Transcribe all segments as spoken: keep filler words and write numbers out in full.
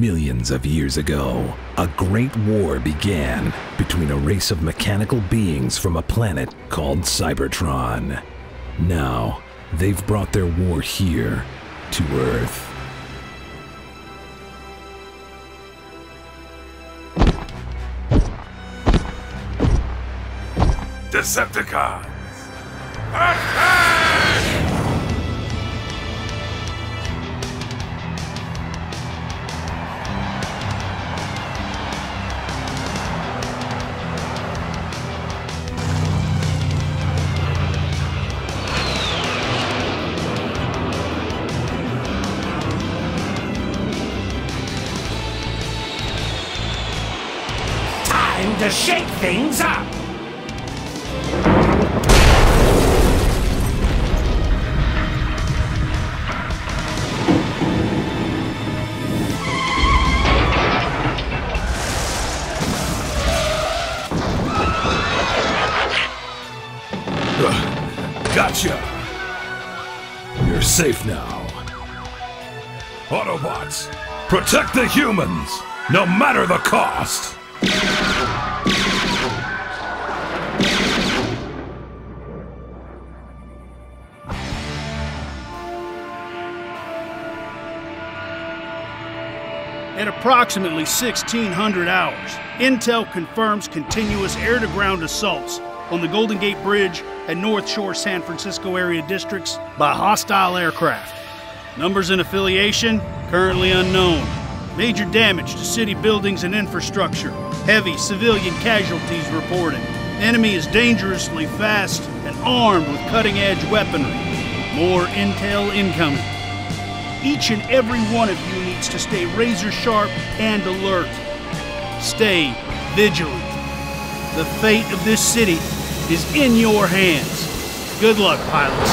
Millions of years ago, a great war began between a race of mechanical beings from a planet called Cybertron. Now, they've brought their war here, to Earth. Decepticons, attack! To shake things up! Uh, gotcha! You're safe now. Autobots, protect the humans, no matter the cost! At approximately sixteen hundred hours, Intel confirms continuous air-to-ground assaults on the Golden Gate Bridge and North Shore San Francisco area districts by hostile aircraft. Numbers and affiliation currently unknown. Major damage to city buildings and infrastructure. Heavy civilian casualties reported. Enemy is dangerously fast and armed with cutting-edge weaponry. More intel incoming. Each and every one of you needs to stay razor sharp and alert. Stay vigilant. The fate of this city is in your hands. Good luck, pilots.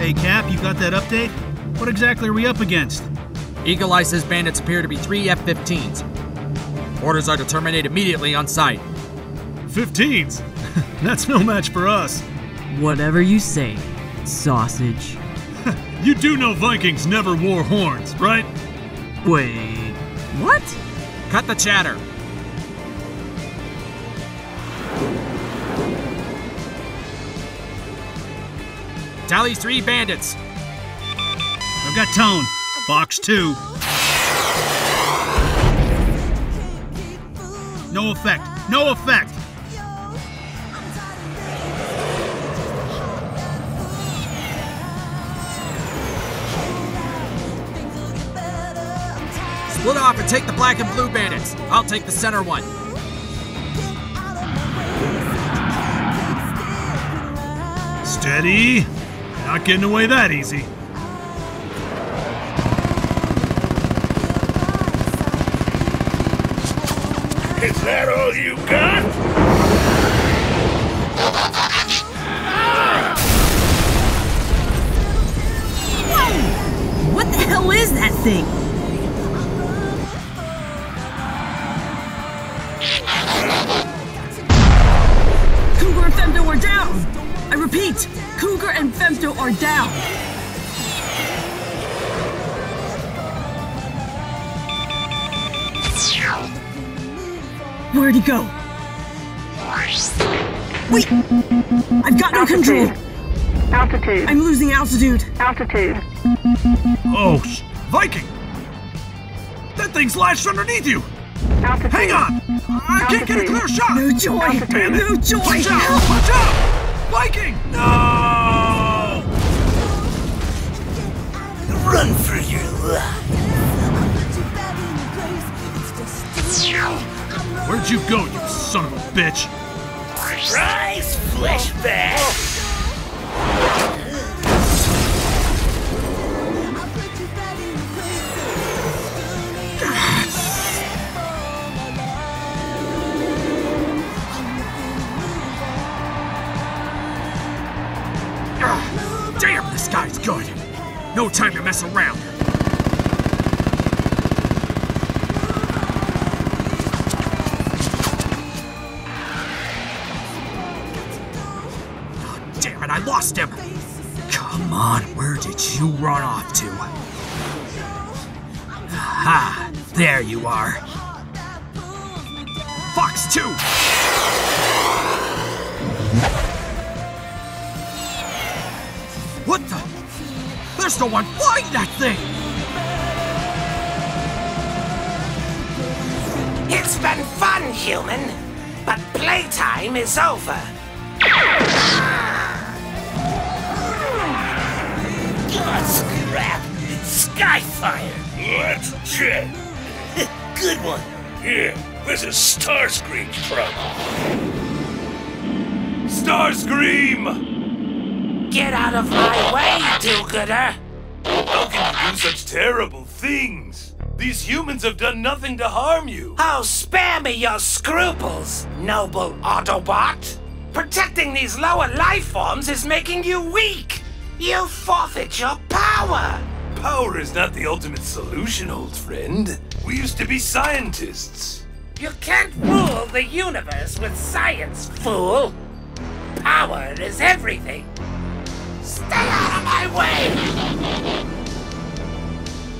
Hey, Cap, you got that update? What exactly are we up against? Eagle Eye says bandits appear to be three F fifteens. Orders are to terminate immediately on site. fifteens? That's no match for us. Whatever you say, sausage. You do know Vikings never wore horns, right? Wait, what? Cut the chatter. Tally three bandits. I've got tone. Box two. No effect. No effect. Split off and take the black and blue bandits. I'll take the center one. Steady. Not getting away that easy. Is that all you got? Whoa! What the hell is that thing? Cougar and Femto are down! I repeat! Cougar and Femto are down! Where'd he go? Wait! I've got altitude. No control! Altitude. I'm losing altitude. Altitude. Oh, sh Viking! That thing's lashed underneath you! Altitude. Hang on! I altitude. Can't get a clear shot! No joy! Altitude. No joy! Watch out! Watch out! Viking! No! Run for your life! Where'd you go, you son of a bitch? Rise, flashback! No time to mess around. Oh, damn it, I lost him. Come on, where did you run off to? Aha, there you are. Fox two! What the? There's no one flying that thing! It's been fun, human, but playtime is over. Good scrap! Skyfire! Let's check! Good one! Here, this is Starscream from. Starscream! Get out of my way, do-gooder! How can you do such terrible things? These humans have done nothing to harm you! Oh, spare me your scruples, noble Autobot! Protecting these lower life forms is making you weak! You forfeit your power! Power is not the ultimate solution, old friend. We used to be scientists. You can't rule the universe with science, fool! Power is everything! Stay out of my way!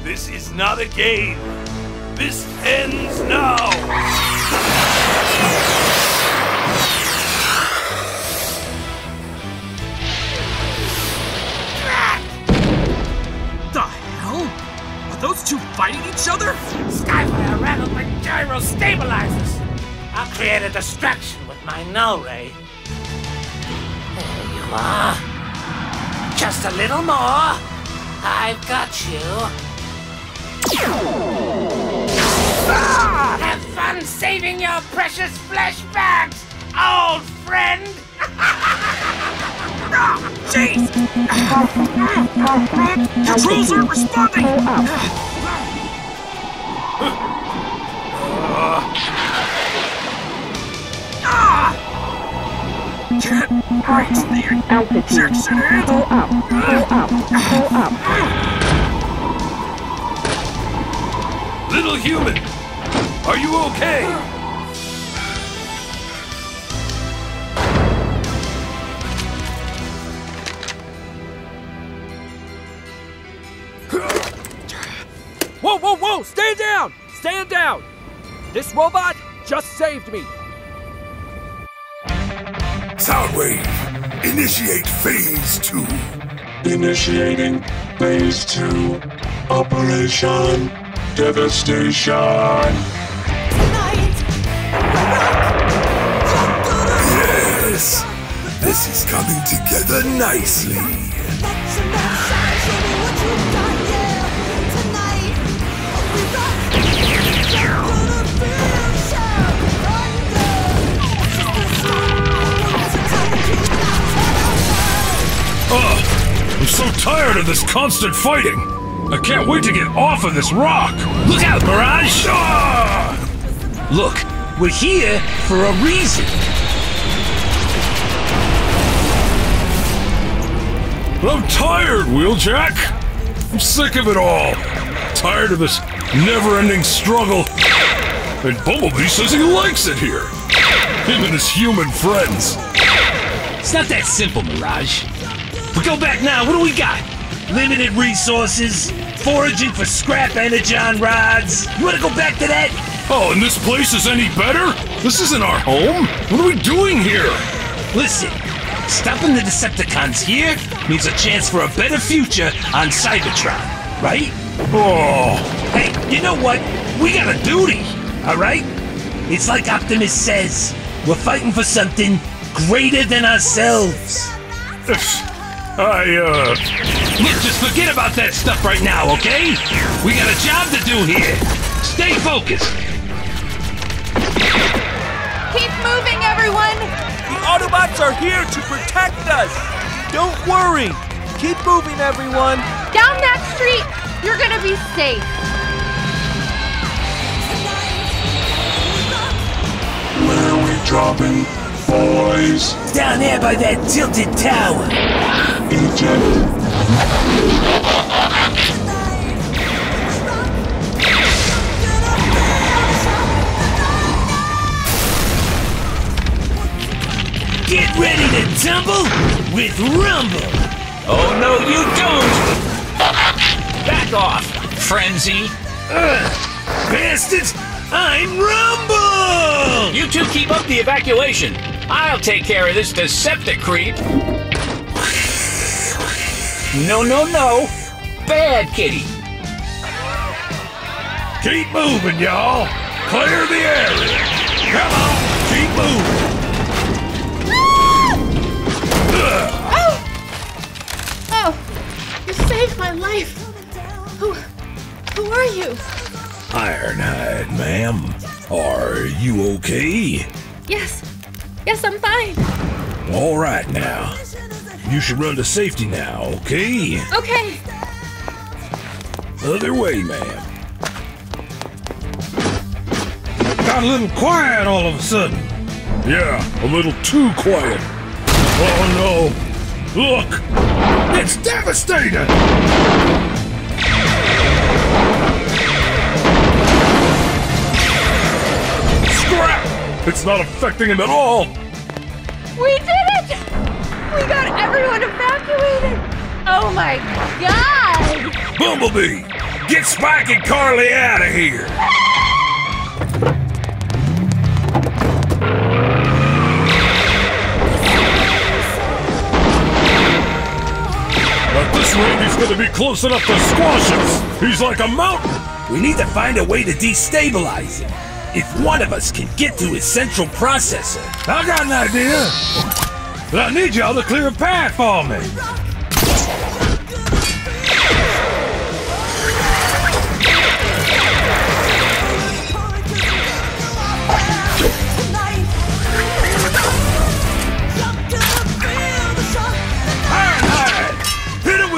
This is not a game. This ends now! The hell? Are those two fighting each other? Skyfire rattled my gyro stabilizers! I'll create a distraction with my null ray. There you are. Just a little more. I've got you. Ah! Have fun saving your precious flesh bags, old friend. Jeez! Controls aren't responding. Ah! Can't reach the altitude. Go up, go up, go up. Little human, are you okay? Whoa, whoa, whoa! Stand down! Stand down! This robot just saved me. Soundwave, initiate phase two. Initiating phase two. Operation Devastation. Tonight. Yes, this is coming together nicely. That's enough. Show me what you've done, yeah. Tonight, we've got gonna feel sharp thunder. It's just the sound. Ugh! I'm so tired of this constant fighting! I can't wait to get off of this rock! Look out, Mirage! Ah! Look, we're here for a reason! But I'm tired, Wheeljack! I'm sick of it all! Tired of this never-ending struggle! And Bumblebee says he likes it here! Him and his human friends! It's not that simple, Mirage. We go back now, what do we got? Limited resources, foraging for scrap energon rods. You wanna go back to that? Oh, and this place is any better? This isn't our home. What are we doing here? Listen, stopping the Decepticons here means a chance for a better future on Cybertron, right? Oh. Hey, you know what? We got a duty, alright? It's like Optimus says, we're fighting for something greater than ourselves. I, uh... Look, just forget about that stuff right now, okay? We got a job to do here. Stay focused. Keep moving, everyone. The Autobots are here to protect us. Don't worry. Keep moving, everyone. Down that street. You're gonna be safe. Where are we dropping, boys? Down there by that tilted tower. Egypt. tumble with Rumble. Oh no, you don't! Back off, Frenzy! Ugh, bastards! I'm Rumble! You two keep up the evacuation. I'll take care of this Decepticon creep. No, no, no! Bad kitty! Keep moving, y'all! Clear the area! Come on, keep moving! Ah! Oh! Oh! You saved my life! Who... who are you? Ironhide, ma'am. Are you okay? Yes. Yes, I'm fine. All right, now. You should run to safety now, okay? Okay. Other way, ma'am. Got a little quiet all of a sudden. Yeah, a little too quiet. Oh no! Look! It's devastating! Scrap! It's not affecting him at all! We did it! We got everyone evacuated! Oh my god! Bumblebee! Get Spike and Carly out of here! This Randy's gonna be close enough to squash us! He's like a mountain! We need to find a way to destabilize him. If one of us can get to his central processor. I got an idea! But I need y'all to clear a path for me!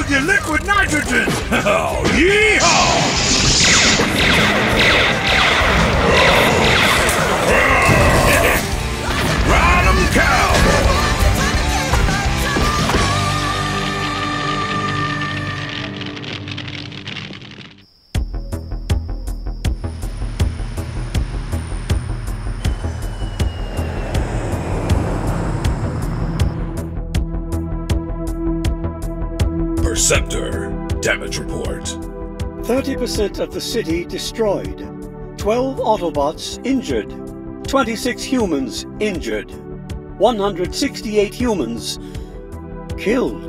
Your liquid nitrogen! Oh, yeehaw! Ride 'em, cowboy! Perceptor. Damage report. thirty percent of the city destroyed. twelve Autobots injured. twenty-six humans injured. one hundred sixty-eight humans killed.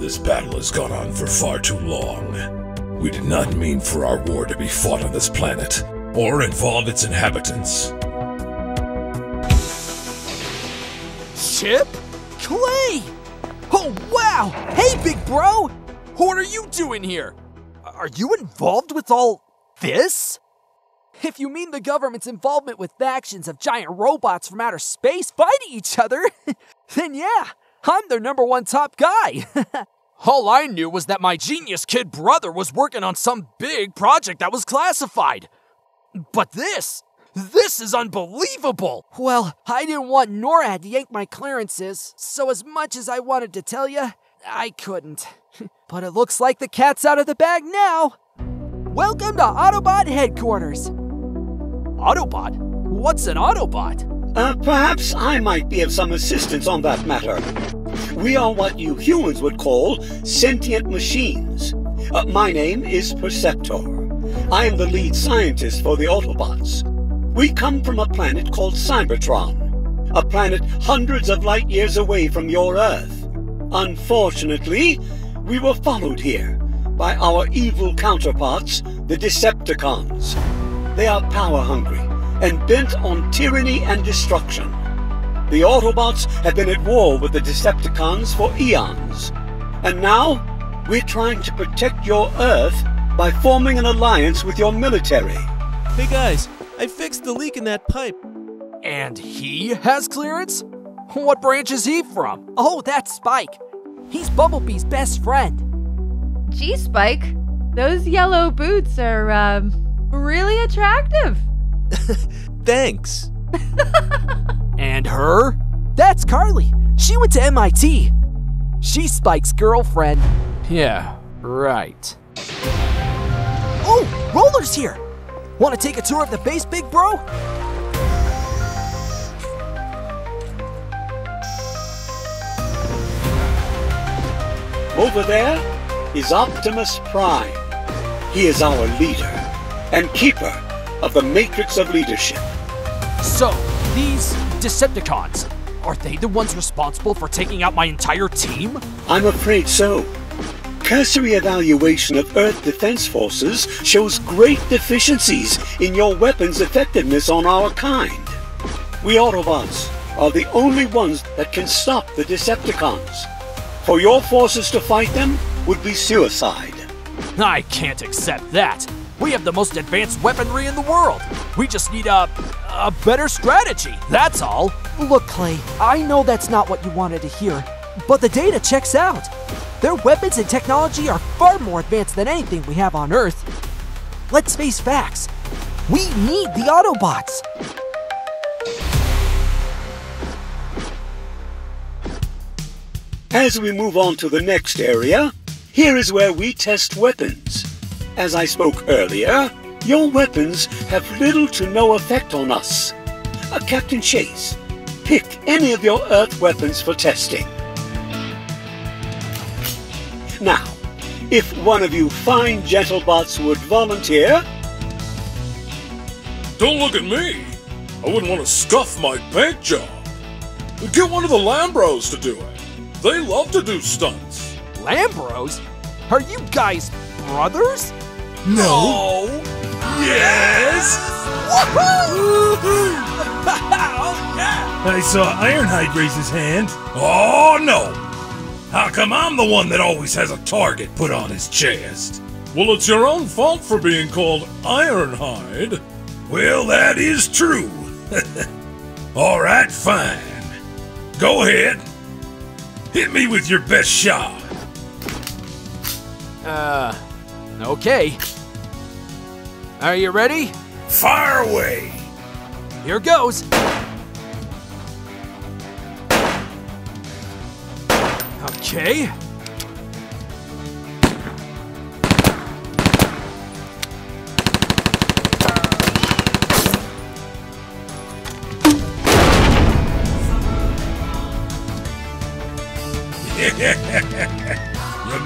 This battle has gone on for far too long. We did not mean for our war to be fought on this planet, or involve its inhabitants. Chip? Clay! Oh wow! Hey, big bro! What are you doing here? Are you involved with all this? If you mean the government's involvement with factions of giant robots from outer space fighting each other, then yeah, I'm their number one top guy. All I knew was that my genius kid brother was working on some big project that was classified. But this, this is unbelievable. Well, I didn't want NORAD to yank my clearances, so as much as I wanted to tell you, I couldn't. But it looks like the cat's out of the bag now! Welcome to Autobot Headquarters! Autobot? What's an Autobot? Uh, perhaps I might be of some assistance on that matter. We are what you humans would call sentient machines. Uh, my name is Perceptor. I am the lead scientist for the Autobots. We come from a planet called Cybertron, a planet hundreds of light years away from your Earth. Unfortunately, we were followed here by our evil counterparts, the Decepticons. They are power-hungry and bent on tyranny and destruction. The Autobots have been at war with the Decepticons for eons. And now, we're trying to protect your Earth by forming an alliance with your military. Hey guys, I fixed the leak in that pipe. And he has clearance? What branch is he from? Oh, that's Spike. He's Bumblebee's best friend. Gee, Spike. Those yellow boots are, um, really attractive. Thanks. And her? That's Carly. She went to M I T. She's Spike's girlfriend. Yeah, right. Oh, Roller's here. Want to take a tour of the base, big bro? Over there is Optimus Prime. He is our leader and keeper of the Matrix of Leadership. So, these Decepticons, are they the ones responsible for taking out my entire team? I'm afraid so. Cursory evaluation of Earth Defense Forces shows great deficiencies in your weapons' effectiveness on our kind. We Autobots are the only ones that can stop the Decepticons. For your forces to fight them would be suicide. I can't accept that. We have the most advanced weaponry in the world. We just need a, a better strategy, that's all. Look, Clay, I know that's not what you wanted to hear, but the data checks out. Their weapons and technology are far more advanced than anything we have on Earth. Let's face facts. We need the Autobots. As we move on to the next area, here is where we test weapons. As I spoke earlier, your weapons have little to no effect on us. Uh, Captain Chase, pick any of your Earth weapons for testing. Now, if one of you fine Gentlebots would volunteer... Don't look at me! I wouldn't want to scuff my paint job. Get one of the Lambros to do it. They love to do stunts. Lambros? Are you guys brothers? No. no. Yes! Woohoo! Oh, yeah. I saw Ironhide raise his hand. Oh, no! How come I'm the one that always has a target put on his chest? Well, it's your own fault for being called Ironhide. Well, that is true. All right, fine. Go ahead. Hit me with your best shot. Uh... Okay. Are you ready? Fire away! Here goes! Okay.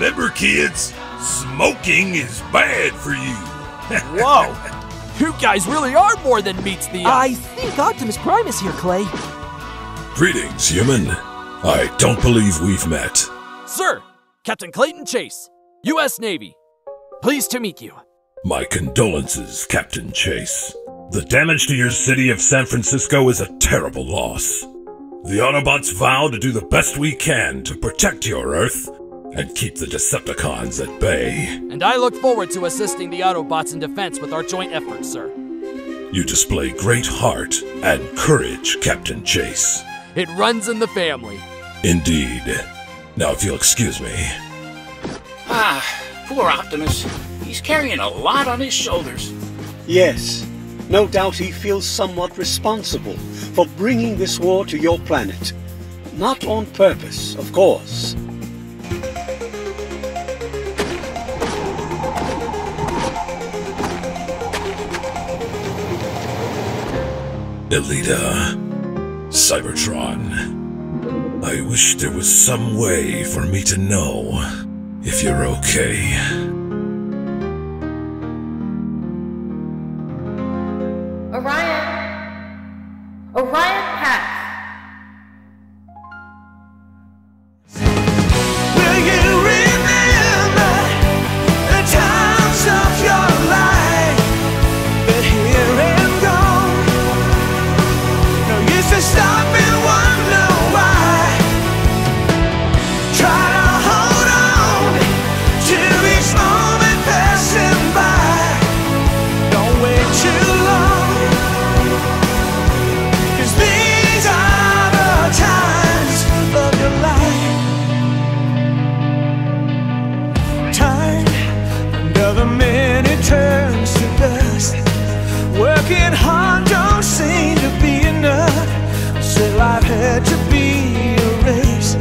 Remember, kids? Smoking is bad for you. Whoa! You guys really are more than meets the eye. I think Optimus Prime is here, Clay. Greetings, human. I don't believe we've met. Sir, Captain Clayton Chase, U S Navy. Pleased to meet you. My condolences, Captain Chase. The damage to your city of San Francisco is a terrible loss. The Autobots vow to do the best we can to protect your Earth and keep the Decepticons at bay. And I look forward to assisting the Autobots in defense with our joint efforts, sir. You display great heart and courage, Captain Chase. It runs in the family. Indeed. Now, if you'll excuse me. Ah, poor Optimus. He's carrying a lot on his shoulders. Yes. No doubt he feels somewhat responsible for bringing this war to your planet. Not on purpose, of course. Elita, Cybertron, I wish there was some way for me to know if you're okay. Orion, Orion pass. Will you remember the times of your life? But here and gone, no use to stop and wonder why. Try to hold on to each moment passing by. Don't wait too long. Turns to dust. Working hard don't seem to be enough. Still I've had to be erased.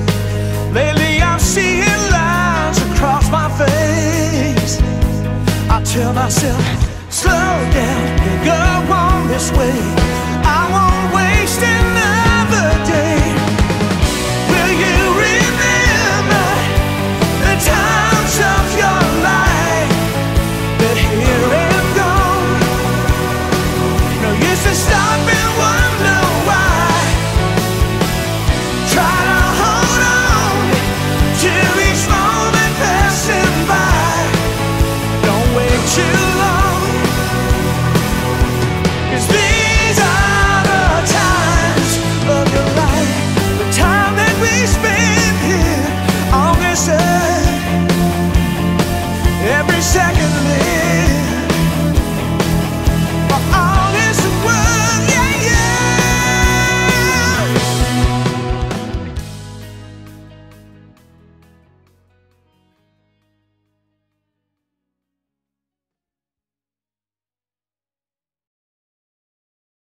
Lately I'm seeing lines across my face. I tell myself, slow down and go.